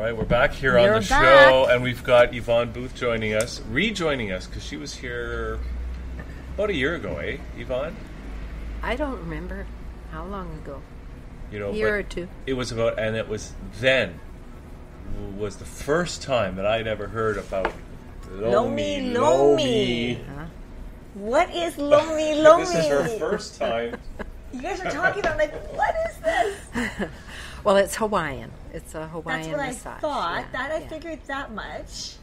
All right, we're back here on the show, and we've got Yvonne Booth joining us, rejoining us, because she was here about a year ago, eh, Yvonne? I don't remember how long ago. You know, a year or two. It was about, and it was then was the first time that I'd ever heard about Lomi Lomi. Lomi. Huh? What is Lomi Lomi? This is her first time. You guys are talking about like, what is this? Well, it's Hawaiian. It's a Hawaiian massage. That's what I thought. Yeah, I figured that much.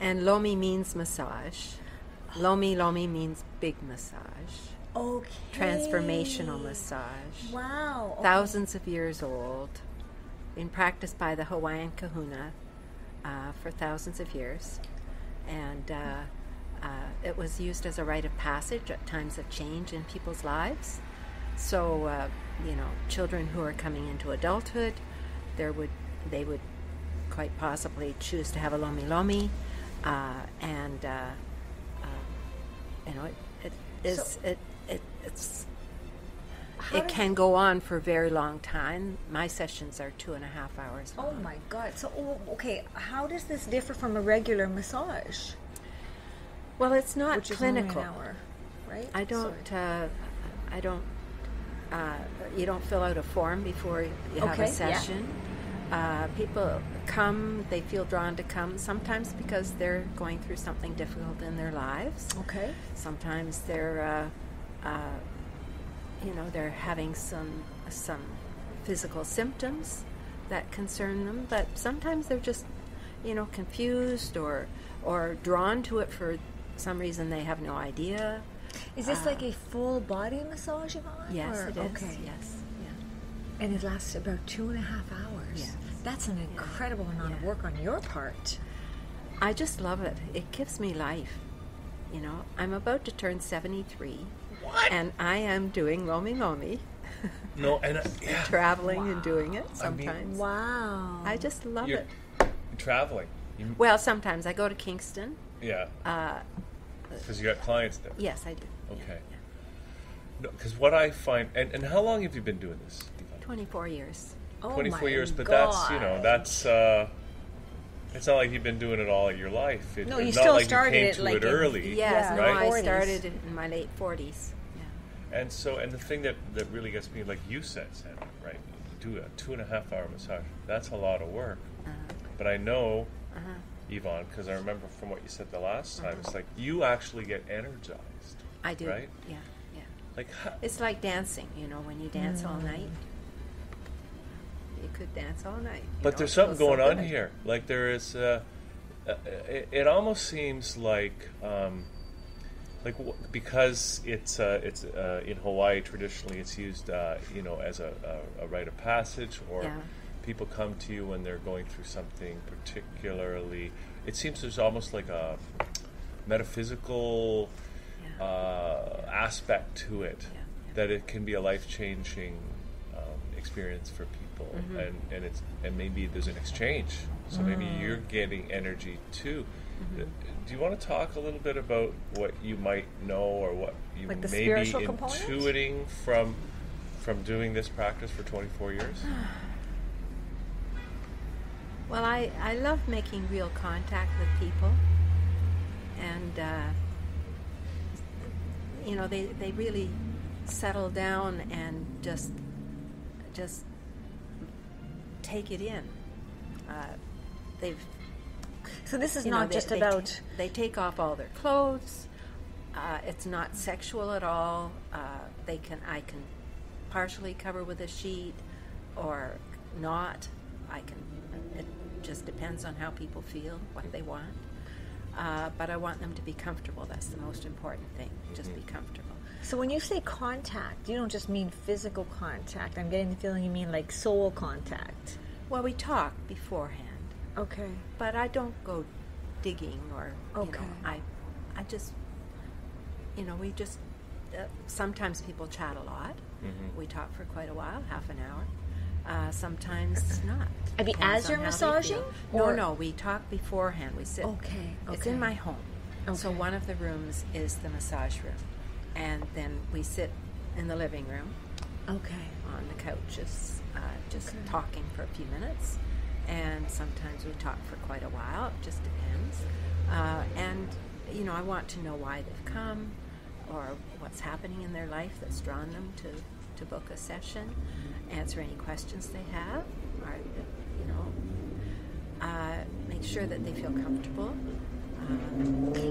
And Lomi means massage. Lomi Lomi means big massage. Okay. Transformational massage. Wow. Okay. Thousands of years old. In practice by the Hawaiian kahuna for thousands of years. And it was used as a rite of passage at times of change in people's lives. So, you know, children who are coming into adulthood, they would quite possibly choose to have a Lomi Lomi, you know, it can go on for a very long time. My sessions are 2.5 hours long. Oh my God! So okay, how does this differ from a regular massage? Well, it's not clinical. Which is only an hour, right? You don't fill out a form before you have a session. Yeah. People come; they feel drawn to come. Sometimes because they're going through something difficult in their lives. Okay. Sometimes they're, they're having some physical symptoms that concern them. But sometimes they're just, confused or drawn to it for some reason they have no idea. Is this like a full body massage, Yvonne? Yes, it is. Okay. Yes, yeah. And it lasts about 2.5 hours. Yes. That's an incredible amount of work on your part. I just love it. It gives me life. You know, I'm about to turn 73. What? And I am doing Lomi Lomi. No, and traveling and doing it sometimes. I mean, wow. I just love it. Traveling. Well, sometimes I go to Kingston. Yeah. Because you got clients there. Yes, I do. Okay. Because what I find, and how long have you been doing this, Yvonne? 24 years. Oh 24 years, but God. That's it's not like you've been doing it all your life. It, no, you still like started you came it to like it in, early. Yes, right? No, I started it in my late 40s. Yeah. And so, and the thing that really gets me, like you said, Sandra, right? You do a 2.5 hour massage. That's a lot of work. But I know. Yvonne, because I remember from what you said the last time, it's like you actually get energized. I do, right? Yeah, yeah. Like it's like dancing, when you dance all night. You could dance all night. But there's something going on here. Like there is, it almost seems because it's in Hawaii traditionally it's used, as a rite of passage or. Yeah. People come to you when they're going through something particularly. It seems there's almost like a metaphysical aspect to it, that it can be a life-changing experience for people, and maybe there's an exchange. So maybe you're getting energy too. Do you want to talk a little bit about what you might know or what you like may be intuiting from doing this practice for 24 years? Well, I love making real contact with people, and they really settle down and just take it in. So this is not just about. They take off all their clothes. It's not sexual at all. I can partially cover with a sheet, or not. I can. It just depends on how people feel, what they want. But I want them to be comfortable. That's the most important thing, just be comfortable. So when you say contact, you don't just mean physical contact. I'm getting the feeling you mean like soul contact. Well, we talk beforehand. Okay. But I don't go digging or, I just, we just, sometimes people chat a lot. We talk for quite a while, half an hour. Sometimes not. I mean, as you're massaging? No, we talk beforehand. We sit. Okay. It's in my home. Okay. So one of the rooms is the massage room. And then we sit in the living room. Okay. On the couches, just talking for a few minutes. and sometimes we talk for quite a while, it just depends. And you know, I want to know why they've come or what's happening in their life that's drawn them to book a session, answer any questions they have, or, you know, make sure that they feel comfortable.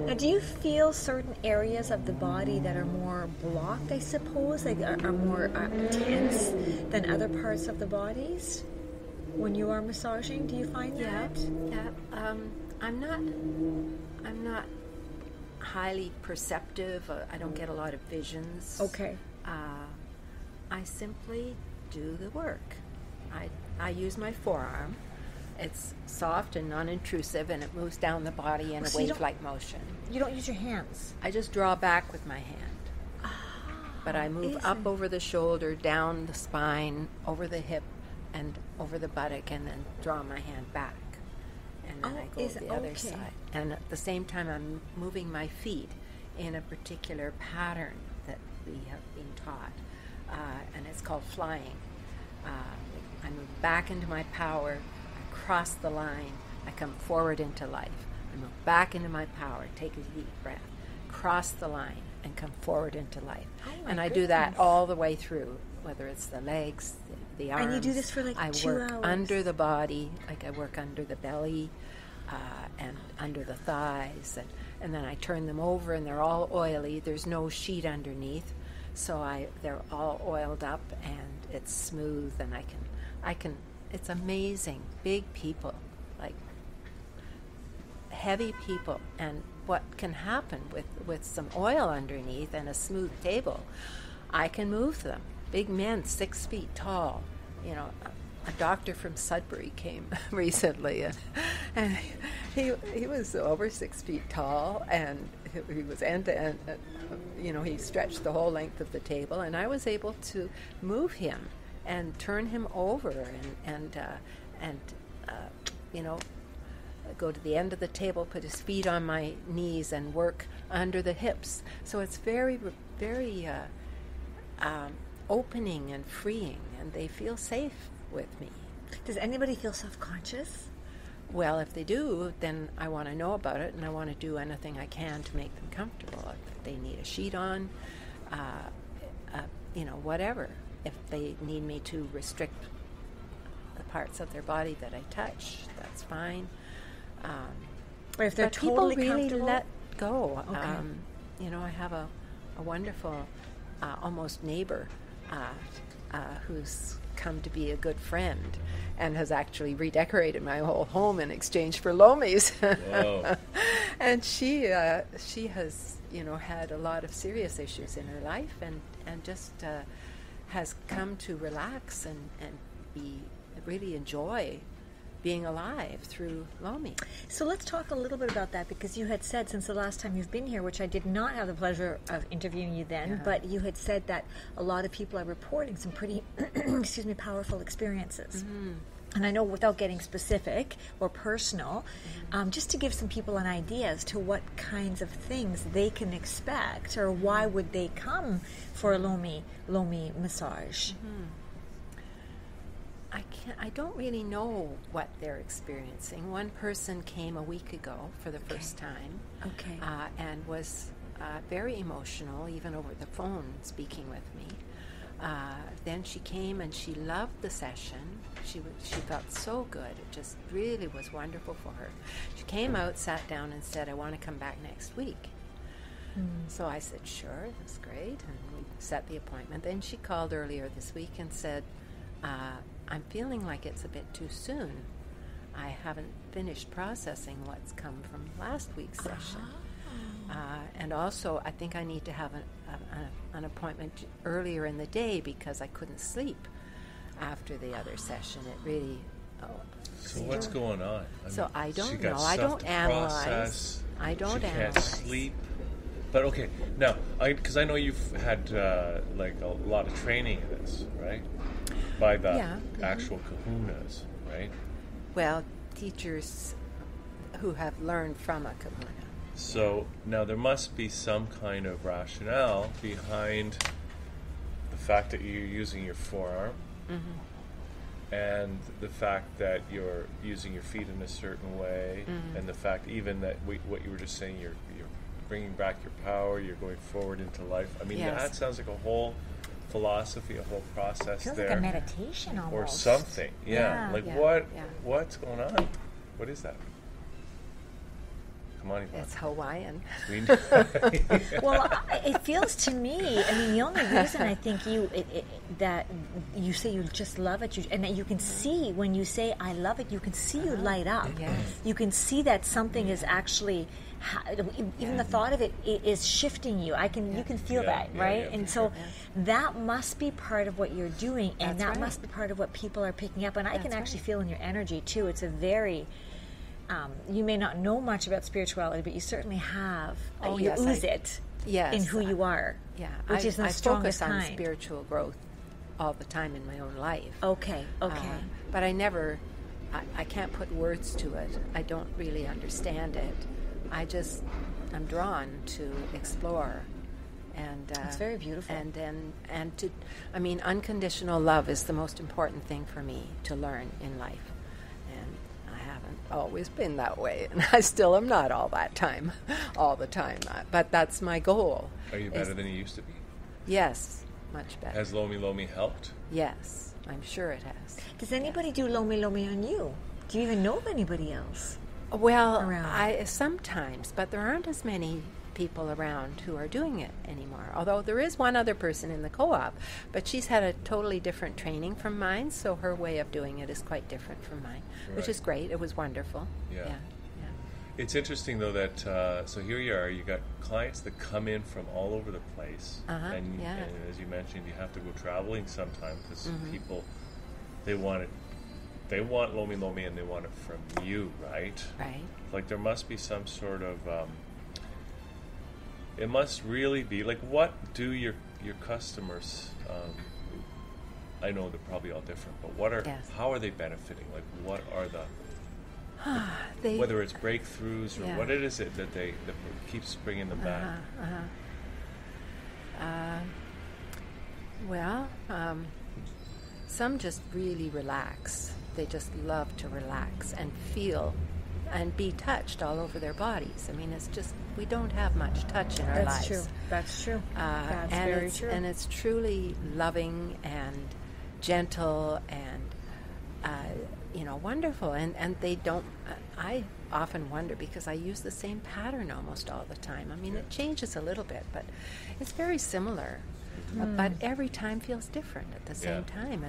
Now, do you feel certain areas of the body that are more blocked, I suppose, like are more tense than other parts of the bodies when you are massaging? Do you find that? Yeah. I'm not highly perceptive. I don't get a lot of visions. Okay. I simply do the work. I use my forearm. It's soft and non-intrusive, and it moves down the body in a wave-like motion. You don't use your hands? I just draw back with my hand. But I move up over the shoulder, down the spine, over the hip, and over the buttock, and then draw my hand back. And then I go to the other side. And at the same time, I'm moving my feet in a particular pattern that we have been taught, and it's called flying. I move back into my power, cross the line, I come forward into life. I move back into my power, take a deep breath, cross the line, and come forward into life. And I do that all the way through, whether it's the legs, the arms. And you do this for like 2 hours? I work under the body, like I work under the belly and under the thighs, and then I turn them over, and they're all oily. There's no sheet underneath, so they're all oiled up, and it's smooth, and I can it's amazing. Big people, like heavy people, and what can happen with some oil underneath and a smooth table. I can move them. Big men, 6 feet tall. You know, a doctor from Sudbury came recently, and he was over 6 feet tall, and he was end to end. You know, he stretched the whole length of the table, and I was able to move him and turn him over, and you know, go to the end of the table, put his feet on my knees, and work under the hips. So it's very, very opening and freeing, and they feel safe with me. Does anybody feel self-conscious? Well, if they do, then I want to know about it, and I want to do anything I can to make them comfortable. If they need a sheet on, you know, whatever. If they need me to restrict the parts of their body that I touch, that's fine. Or if they're totally comfortable? People really let go. Okay. You know, I have a wonderful, almost neighbor who's come to be a good friend and has actually redecorated my whole home in exchange for lomis. Wow. And she has, you know, had a lot of serious issues in her life, and just... has come to relax and be really enjoy being alive through Lomi. So let's talk a little bit about that, because you had said since the last time you've been here, which I did not have the pleasure of interviewing you then, but you had said that a lot of people are reporting some pretty excuse me, powerful experiences. Mm-hmm. And I know, without getting specific or personal, just to give some people an idea as to what kinds of things they can expect, or why would they come for a Lomi massage. Mm-hmm. I don't really know what they're experiencing. One person came a week ago for the first time, and was very emotional, even over the phone speaking with me. Then she came and she loved the session. She felt so good. It just really was wonderful for her. She came out, sat down, and said, "I want to come back next week." So I said, "Sure, that's great," and we set the appointment. Then she called earlier this week and said, "I'm feeling like it's a bit too soon. I haven't finished processing what's come from last week's session." And also, I think I need to have an appointment earlier in the day, because I couldn't sleep after the other session. It really... So what's going on? I don't know. I don't analyze. She can't sleep. But okay, now, because I know you've had like a lot of training in this, right? By the actual kahunas, right? Well, teachers who have learned from a kahuna. So now there must be some kind of rationale behind the fact that you're using your forearm, and the fact that you're using your feet in a certain way, mm-hmm. and the fact even that what you were just saying, you're bringing back your power, you're going forward into life. I mean, yes. That sounds like a whole philosophy, a whole process there. It feels like a meditation almost. Or something, yeah. What's going on? What is that? Come on, Yvonne. It's Hawaiian. Well, it feels to me, I mean, the only reason I think that you say you just love it, and that you can see when you say, I love it, you can see you light up. Yes. You can see that something is actually... even the thought of it is shifting you. You can feel that, right? And so that must be part of what you're doing, and that must be part of what people are picking up. And I can actually feel in your energy, too. It's a very... you may not know much about spirituality, but you certainly have. You ooze it in who you are. Yeah, which is the strongest kind. I focus on spiritual growth all the time in my own life. Okay. But I never... I can't put words to it. I don't really understand it. I'm drawn to explore, and it's very beautiful. And then, unconditional love is the most important thing for me to learn in life, and I haven't always been that way, and I still am not all the time. But that's my goal. Are you better than you used to be? Yes, much better. Has Lomi Lomi helped? Yes, I'm sure it has. Does anybody do Lomi Lomi on you? Do you even know of anybody else? Well, sometimes, but there aren't as many people around who are doing it anymore. Although there is one other person in the co-op, but she's had a totally different training from mine, so her way of doing it is quite different from mine, which is great. It was wonderful. Yeah. It's interesting, though, that so here you are. You got clients that come in from all over the place, and as you mentioned, you have to go traveling sometime because people, they want it. They want Lomi Lomi, and they want it from you, right? Right. Like, there must be some sort of, it must really be, like, what do your customers, I know they're probably all different, but how are they benefiting? Like, what are whether it's breakthroughs or what it is that that keeps bringing them back? Some just really relax. They just love to relax and feel and be touched all over their bodies. I mean, it's just, we don't have much touch in our lives. That's true. That's very true. And it's truly loving and gentle and, wonderful. And they don't, I often wonder because I use the same pattern almost all the time. I mean, it changes a little bit, but it's very similar. But every time feels different at the same time.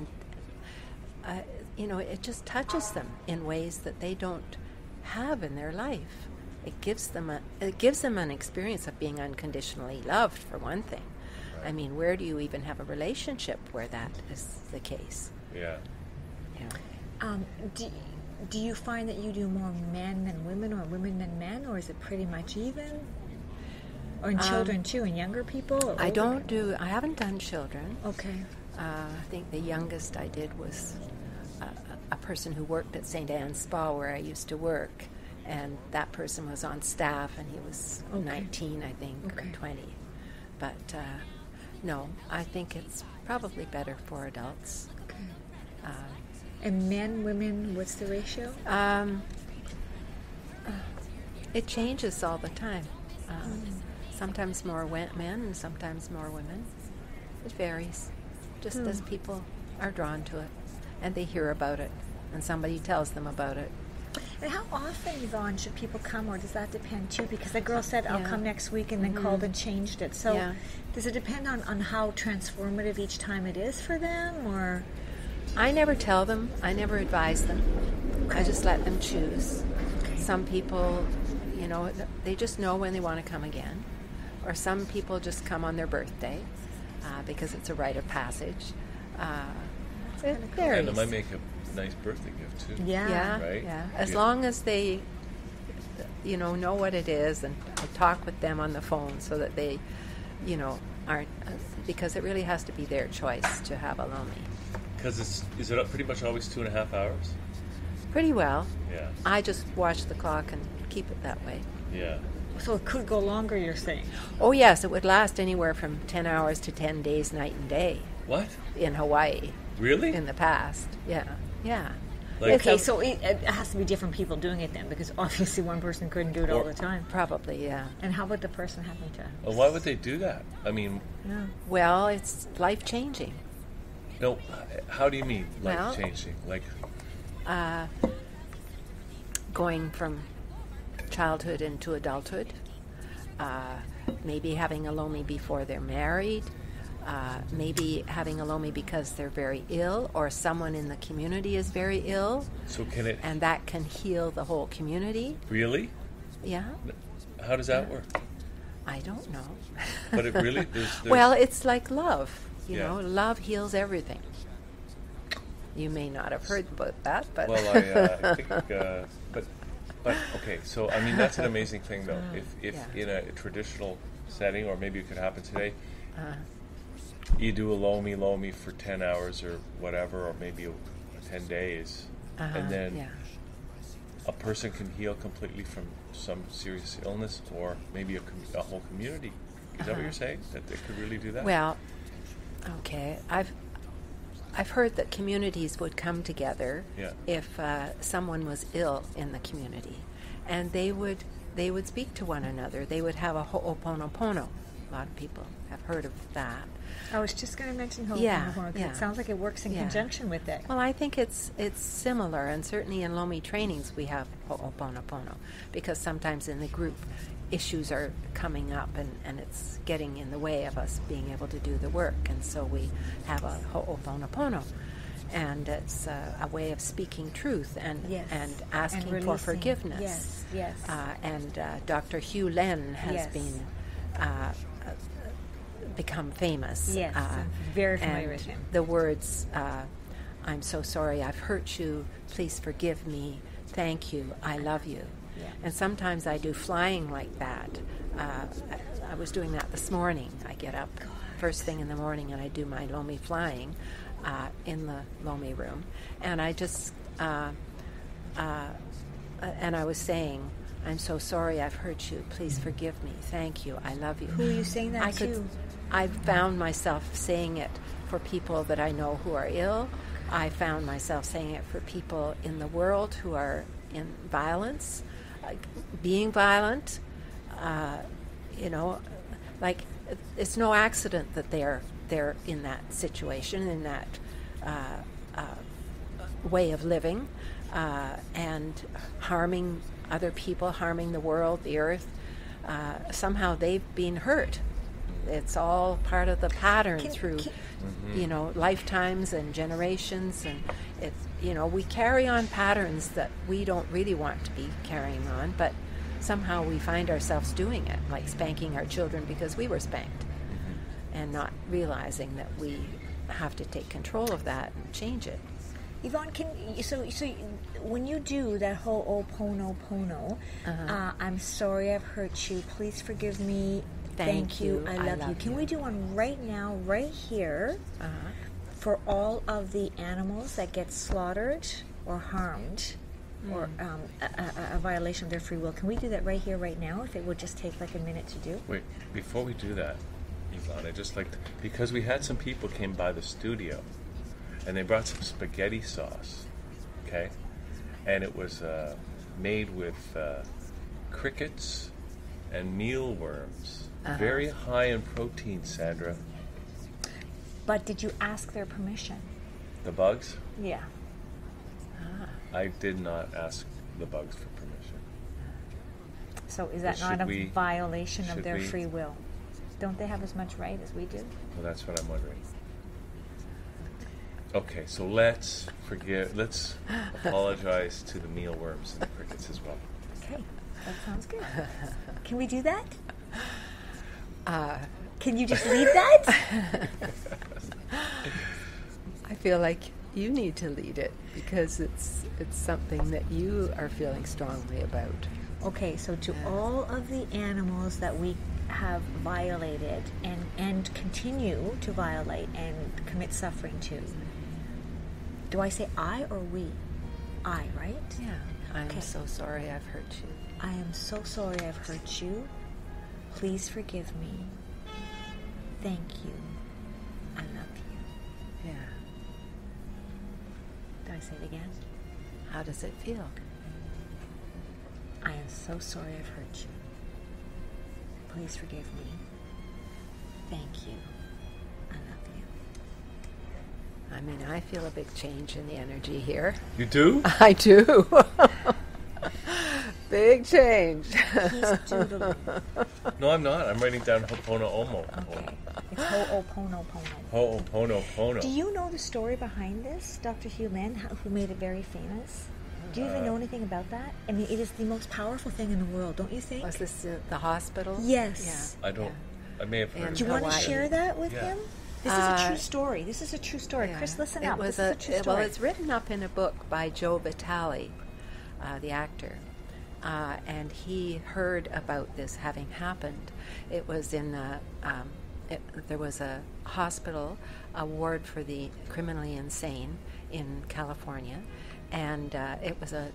And, it just touches them in ways that they don't have in their life. It gives them an experience of being unconditionally loved, for one thing. Right. I mean, where do you even have a relationship where that is the case? Yeah. Do you find that you do more men than women, or women than men, or is it pretty much even? Or in children too, in younger people? I haven't done children. Okay. I think the youngest I did was a person who worked at St. Anne's Spa, where I used to work, and that person was on staff, and he was 19, I think, or 20. But no, I think it's probably better for adults. Okay. And men, women, what's the ratio? It changes all the time. Sometimes more men, and sometimes more women. It varies. Just as people are drawn to it, and they hear about it, and somebody tells them about it. And how often, Yvonne, should people come, or does that depend too? Because the girl said, I'll come next week, and then called and changed it. So does it depend on how transformative each time it is for them? Or I never tell them. I never advise them. Okay. I just let them choose. Okay. Some people, they just know when they want to come again. Or some people just come on their birthday. Because it's a rite of passage. It varies. And it might make a nice birthday gift, too. Yeah. Right? Yeah. As long as they, know what it is, and I talk with them on the phone so that they, aren't, because it really has to be their choice to have a Lomi. Because is it pretty much always 2.5 hours? Pretty well. Yeah. I just watch the clock and keep it that way. Yeah. So it could go longer, you're saying? Oh, yes. It would last anywhere from 10 hours to 10 days, night and day. What? In Hawaii. Really? In the past, yeah. Yeah. Like, okay, so it has to be different people doing it then, because obviously one person couldn't do it all the time. Probably, yeah. And how would the person happen to? Well, why would they do that? I mean... Yeah. Well, it's life-changing. No, how do you mean life-changing? Well, like... going from childhood into adulthood, maybe having a lomi before they're married, maybe having a lomi because they're very ill, or someone in the community is very ill. So can it? And that can heal the whole community. Really? Yeah. How does that work? I don't know. But it really there's well, it's like love. You know, love heals everything. You may not have heard about that, but well, I think, but okay. So I mean, that's an amazing thing, though. If in a traditional setting, or maybe it could happen today, you do a lomi lomi for 10 hours or whatever, or maybe 10 days, and then a person can heal completely from some serious illness, or maybe a whole community. Is that what you're saying? That they could really do that? Well, okay, I've heard that communities would come together if someone was ill in the community, and they would speak to one another. They would have a ho'oponopono. A lot of people have heard of that. I was just going to mention ho'oponopono. It sounds like it works in conjunction with it. Well, I think it's similar, and certainly in Lomi trainings we have ho'oponopono, because sometimes in the group issues are coming up, and it's getting in the way of us being able to do the work, and so we have a ho'oponopono, and it's a way of speaking truth and asking and for forgiveness. Yes, yes. And Dr. Hew Len has been become famous. Yes, very familiar with him. The words, "I'm so sorry, I've hurt you. Please forgive me. Thank you. I love you." Yeah. And sometimes I do flying like that. I was doing that this morning. I get up first thing in the morning and I do my lomi flying in the lomi room. And I just, and I was saying, "I'm so sorry I've hurt you. Please forgive me. Thank you. I love you." Who are you saying that to? I found myself saying it for people that I know who are ill. I found myself saying it for people in the world who are in violence. Being violent, you know, like it's no accident that they're in that situation, in that way of living, and harming other people, harming the world, the earth. Somehow they've been hurt. It's all part of the pattern through, you know, lifetimes and generations, and it's, you know, we carry on patterns that we don't really want to be carrying on, but somehow we find ourselves doing it, like spanking our children because we were spanked, and not realizing that we have to take control of that and change it. Yvonne, so when you do that ho'oponopono, "I'm sorry I've hurt you, please forgive me, Thank you. I love you. Can we do one right now, right here, for all of the animals that get slaughtered or harmed, or a violation of their free will? Can we do that right here, right now, if it would just take like a minute to do? Wait, before we do that, Yvonne, I just like, because we had some people came by the studio, and they brought some spaghetti sauce, okay? And it was made with crickets and mealworms. Very high in protein, Sandra. But did you ask their permission? The bugs? Yeah. I did not ask the bugs for permission. So is that not a violation of their free will? Don't they have as much right as we do? Well, that's what I'm wondering. Okay, so let's apologize to the mealworms and the crickets as well. Okay, that sounds good. Can we do that? Can you just lead that? I feel like you need to lead it, because it's something that you are feeling strongly about. Okay, so to all of the animals that we have violated and continue to violate and commit suffering to, do I say I or we? I, right? Yeah. I'm so sorry I've hurt you. I am so sorry I've hurt you. Please forgive me. Thank you. I love you. Yeah. Can I say it again? How does it feel? I am so sorry I've hurt you. Please forgive me. Thank you. I love you. I mean, I feel a big change in the energy here. You do? I do. Big change. He's doodling. No, I'm not. I'm writing down Ho'oponopono. Okay. It's Ho'oponopono. Ho'oponopono. Do you know the story behind this, Dr. Hew Len, who made it very famous? Do you even know anything about that? I mean, it is the most powerful thing in the world, don't you think? Was this the hospital? Yes. Yeah. I don't. Yeah. I may have heard. Do you want to share that with him? This is a true story. This is a true story. Yeah. Chris, listen up. This is a true story. Well, it's written up in a book by Joe Vitale, the actor. And he heard about this having happened. It was in the, there was a hospital, a ward for the criminally insane in California, and it was a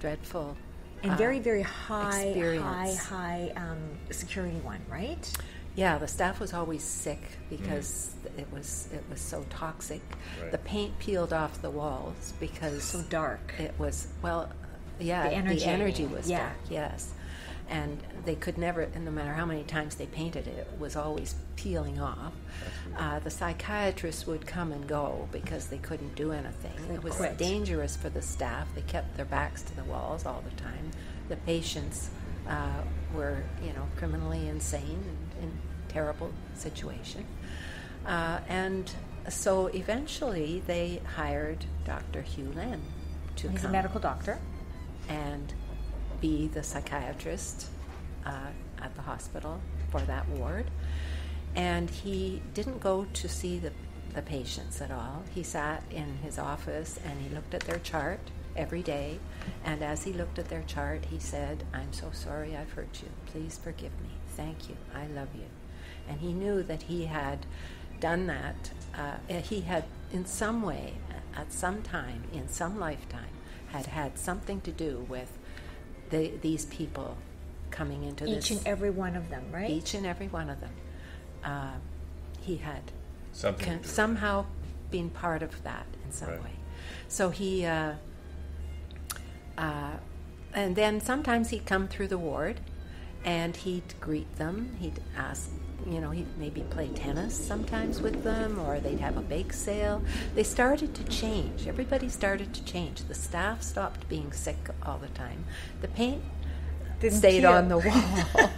dreadful and very, very high experience. Security one, right? Yeah, the staff was always sick because it was so toxic. Right. The paint peeled off the walls because so dark. It was Yeah, the energy was dark, yes. And they could never, no matter how many times they painted it, it was always peeling off. The psychiatrists would come and go because they couldn't do anything. It was dangerous for the staff. They kept their backs to the walls all the time. The patients were, criminally insane and in terrible situation. And so eventually they hired Dr. Hew Len to come. He's a medical doctor. And be the psychiatrist at the hospital for that ward. And he didn't go to see the patients at all. He sat in his office and he looked at their chart every day. And as he looked at their chart, he said, "I'm so sorry I've hurt you. Please forgive me. Thank you. I love you." And he knew that he had done that. He had in some way, at some time, in some lifetime, had something to do with these people coming into this. Each and every one of them, right? Each and every one of them. He had somehow been part of that in some way. So he, and then sometimes he'd come through the ward and he'd greet them. He'd ask, he'd maybe play tennis sometimes with them, or they'd have a bake sale. They started to change. Everybody started to change. The staff stopped being sick all the time. The paint stayed on the wall.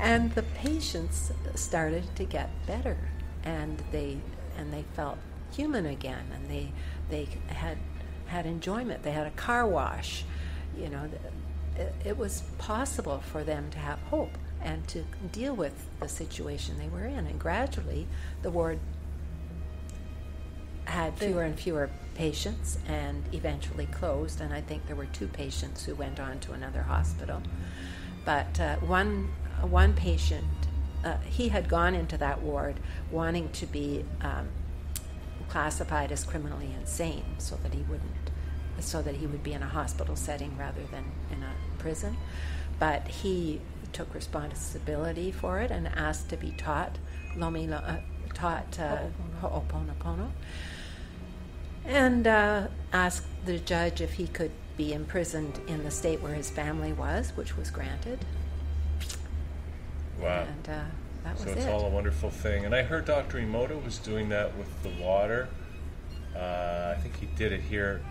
And the patients started to get better. And they felt human again. And they had enjoyment. They had a car wash. It was possible for them to have hope and to deal with the situation they were in. And gradually, the ward had fewer and fewer patients and eventually closed. And I think there were 2 patients who went on to another hospital. But one patient, he had gone into that ward wanting to be classified as criminally insane so that he would be in a hospital setting rather than in a prison. But he took responsibility for it and asked to be taught Ho'oponopono, and asked the judge if he could be imprisoned in the state where his family was, which was granted. Wow. And that was it. So it's all a wonderful thing. And I heard Dr. Emoto was doing that with the water. I think he did it here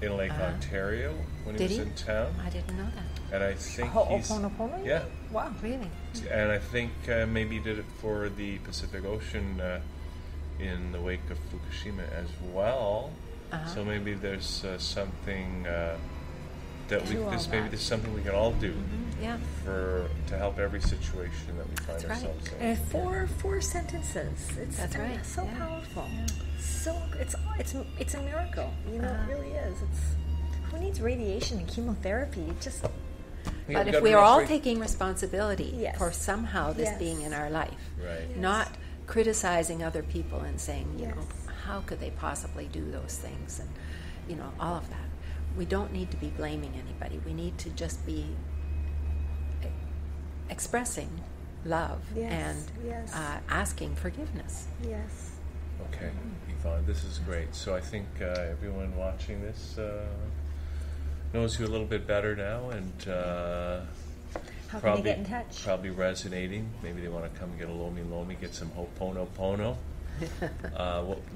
in Lake Ontario when he was in town. I didn't know that. And I think Ho'oponopono? Yeah. Wow, really? And I think maybe he did it for the Pacific Ocean in the wake of Fukushima as well. So maybe there's something there's something we can all do to help every situation that we find ourselves in. And four sentences. That's so powerful. Yeah. So it's a miracle. It really is. It's who needs radiation and chemotherapy? But if we are all taking responsibility for somehow this being in our life, not criticizing other people and saying, how could they possibly do those things, and all of that. We don't need to be blaming anybody. We need to just be expressing love and asking forgiveness. Yes. Okay, Yvonne, this is great. So I think everyone watching this knows you a little bit better now, and how probably, can they get in touch? Probably resonating. Maybe they want to come get a Lomi Lomi, get some Ho'oponopono.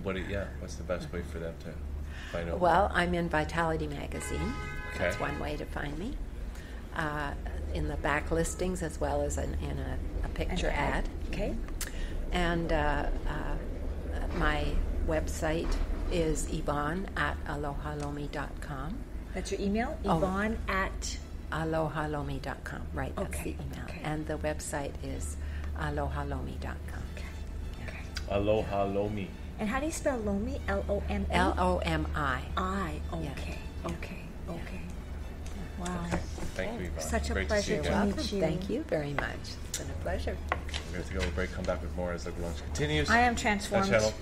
What's the best way for them to find out? Well, I'm in Vitality Magazine. Okay. That's one way to find me. In the back listings as well as in a picture ad. Okay. And my website is yvonne@alohalomi.com. That's your email? Yvonne at alohalomi.com. Right, that's the email. Okay. And the website is alohalomi.com. Okay. Okay. ALOHA LOMI. And how do you spell Lomi? L-O-M-I? L-O-M-I. I, okay. Yeah. Okay, yeah. Okay. Yeah. Wow. Okay. Thank you, Yvonne. Such a pleasure to meet you. Thank you very much. It's been a pleasure. We have to go to a break, come back with more as the lunch continues. I am transformed.